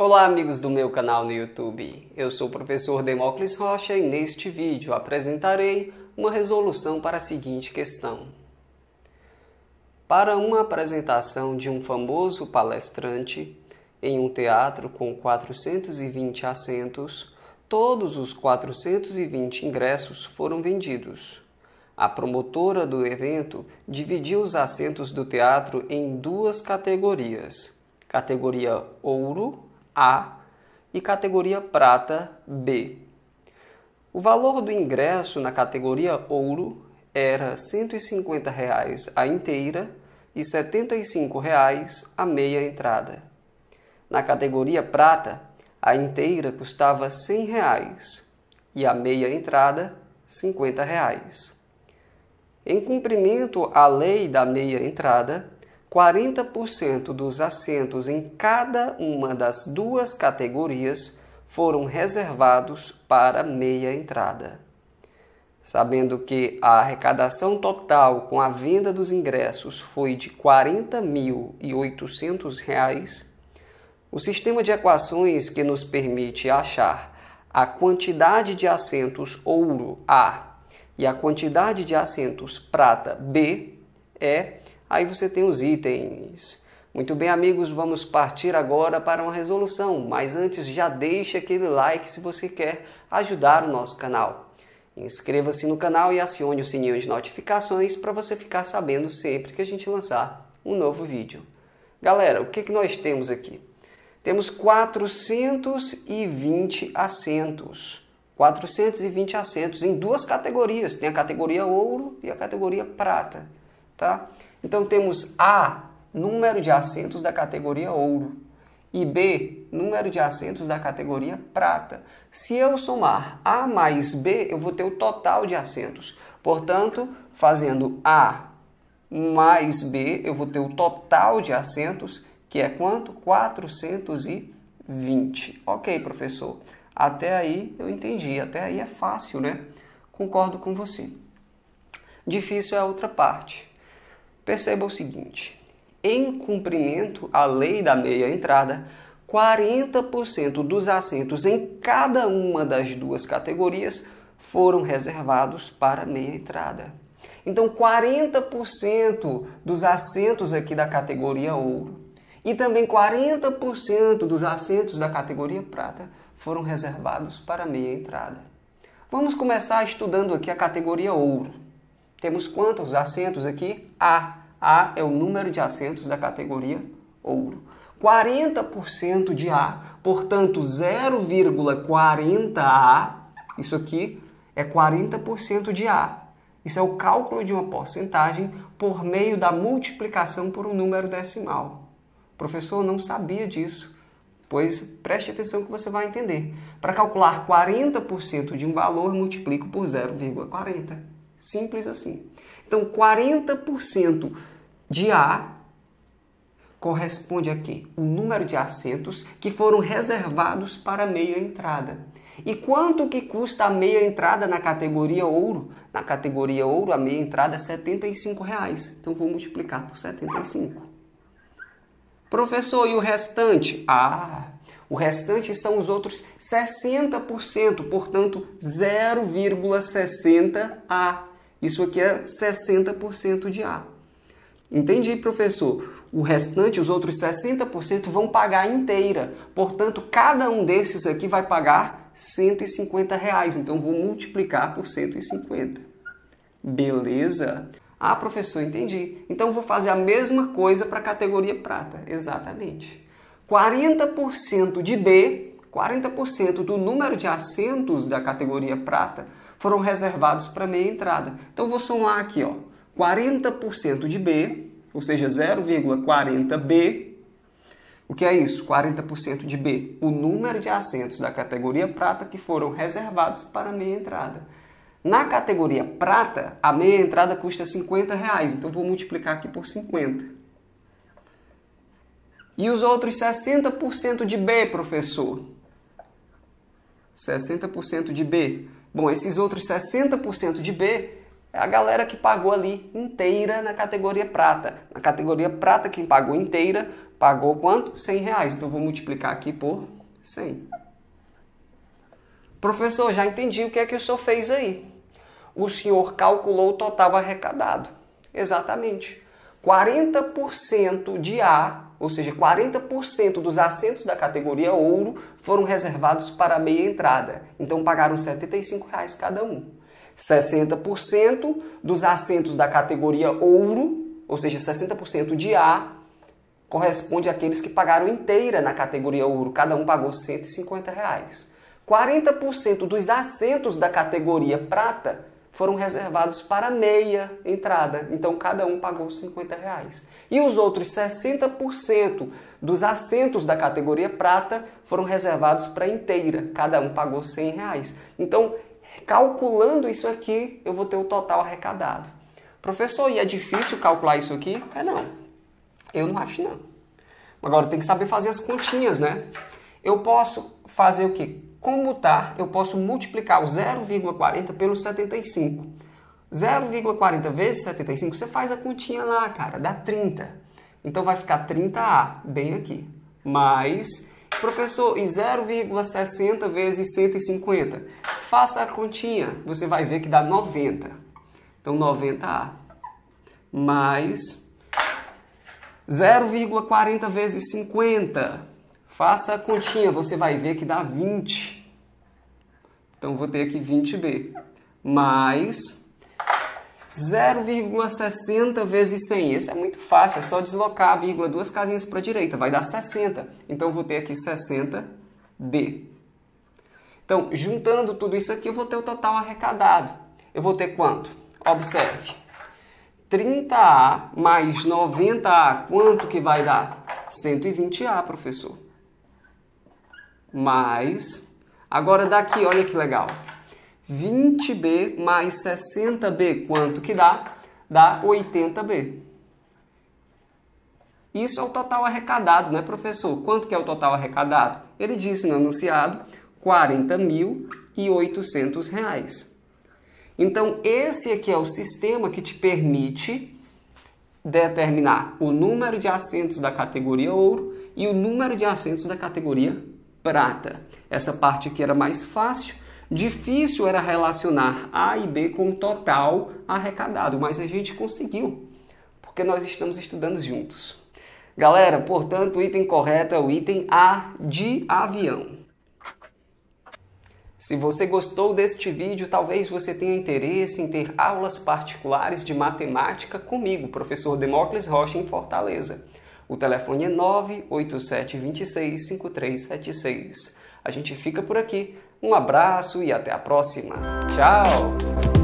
Olá amigos do meu canal no YouTube, eu sou o professor Demóclis Rocha e neste vídeo apresentarei uma resolução para a seguinte questão. Para uma apresentação de um famoso palestrante em um teatro com 420 assentos, todos os 420 ingressos foram vendidos. A promotora do evento dividiu os assentos do teatro em duas categorias, categoria Ouro, A, e categoria Prata, B. O valor do ingresso na categoria Ouro era R$ 150,00 a inteira e R$ 75,00 a meia entrada. Na categoria Prata, a inteira custava R$ 100,00 e a meia entrada R$ 50,00. Em cumprimento à lei da meia entrada, 40% dos assentos em cada uma das duas categorias foram reservados para meia entrada. Sabendo que a arrecadação total com a venda dos ingressos foi de R$ 40.800, o sistema de equações que nos permite achar a quantidade de assentos ouro A e a quantidade de assentos prata B é... Aí você tem os itens. Muito bem, amigos, vamos partir agora para uma resolução. Mas antes, já deixa aquele like se você quer ajudar o nosso canal. Inscreva-se no canal e acione o sininho de notificações para você ficar sabendo sempre que a gente lançar um novo vídeo. Galera, o que nós temos aqui? Temos 420 assentos. 420 assentos em duas categorias. Tem a categoria ouro e a categoria prata. Tá? Então temos A, número de assentos da categoria ouro, e B, número de assentos da categoria prata. Se eu somar A mais B, eu vou ter o total de assentos. Portanto, fazendo A mais B, eu vou ter o total de assentos, que é quanto? 420. Ok, professor. Até aí eu entendi. Até aí é fácil, né? Concordo com você. Difícil é a outra parte. Perceba o seguinte, em cumprimento à lei da meia entrada, 40% dos assentos em cada uma das duas categorias foram reservados para meia entrada. Então, 40% dos assentos aqui da categoria ouro e também 40% dos assentos da categoria prata foram reservados para meia entrada. Vamos começar estudando aqui a categoria ouro. Temos quantos assentos aqui? A. A é o número de assentos da categoria ouro. 40% de A, portanto 0,40A, isso aqui é 40% de A. Isso é o cálculo de uma porcentagem por meio da multiplicação por um número decimal. Professor, não sabia disso. Pois preste atenção que você vai entender. Para calcular 40% de um valor, multiplico por 0,40. Simples assim. Então, 40% de A corresponde a quê? O número de assentos que foram reservados para a meia entrada. E quanto que custa a meia entrada na categoria ouro? Na categoria ouro, a meia entrada é R$ 75,00. Então, vou multiplicar por 75. Professor, e o restante? Ah, o restante são os outros 60%, portanto, 0,60A. Isso aqui é 60% de A. Entendi, professor. O restante, os outros 60%, vão pagar inteira. Portanto, cada um desses aqui vai pagar R$ 150,00. Então, vou multiplicar por 150. Beleza? Ah, professor, entendi. Então, vou fazer a mesma coisa para a categoria prata. Exatamente. 40% de B, 40% do número de assentos da categoria prata, foram reservados para meia entrada. Então, vou somar aqui, ó, 40% de B, ou seja, 0,40B. O que é isso? 40% de B, o número de assentos da categoria prata que foram reservados para meia entrada. Na categoria prata, a meia entrada custa R$ 50,00, então vou multiplicar aqui por 50. E os outros 60% de B, professor? 60% de B. Bom, esses outros 60% de B É a galera que pagou ali inteira na categoria prata. Na categoria prata, quem pagou inteira, pagou quanto? 100 reais. Então, eu vou multiplicar aqui por 100. Professor, já entendi o que é que o senhor fez aí. O senhor calculou o total arrecadado. Exatamente. 40% de A, ou seja, 40% dos assentos da categoria ouro foram reservados para a meia entrada. Então, pagaram R$ 75,00 cada um. 60% dos assentos da categoria ouro, ou seja, 60% de A, corresponde àqueles que pagaram inteira na categoria ouro. Cada um pagou R$ 150,00. 40% dos assentos da categoria prata foram reservados para meia entrada. Então, cada um pagou R$ 50,00. E os outros 60% dos assentos da categoria prata foram reservados para inteira. Cada um pagou R$ 100,00. Então, calculando isso aqui, eu vou ter o total arrecadado. Professor, e é difícil calcular isso aqui? É não. Eu não acho, não. Agora, tem que saber fazer as continhas, né? Eu posso fazer o quê? Comutar, eu posso multiplicar o 0,40 pelo 75. 0,40 vezes 75, você faz a continha lá, cara, dá 30. Então, vai ficar 30A, bem aqui. Mais, professor, e 0,60 vezes 150? Faça a continha, você vai ver que dá 90. Então, 90A. Mais 0,40 vezes 50. Faça a continha, você vai ver que dá 20. Então, vou ter aqui 20B. Mais 0,60 vezes 100. Esse é muito fácil, é só deslocar a vírgula duas casinhas para a direita. Vai dar 60. Então, vou ter aqui 60B. Então, juntando tudo isso aqui, eu vou ter o total arrecadado. Eu vou ter quanto? Observe. 30A mais 90A, quanto que vai dar? 120A, professor. Mais, agora daqui, olha que legal, 20B mais 60B, quanto que dá? Dá 80B. Isso é o total arrecadado, né, professor? Quanto que é o total arrecadado? Ele disse no anunciado, R$ 40.800. Então, esse aqui é o sistema que te permite determinar o número de assentos da categoria ouro e o número de assentos da categoria prata. Essa parte aqui era mais fácil. Difícil era relacionar A e B com o total arrecadado, mas a gente conseguiu, porque nós estamos estudando juntos. Galera, portanto, o item correto é o item A de avião. Se você gostou deste vídeo, talvez você tenha interesse em ter aulas particulares de matemática comigo, professor Demóclis Rocha, em Fortaleza. O telefone é 987265376. A gente fica por aqui. Um abraço e até a próxima. Tchau!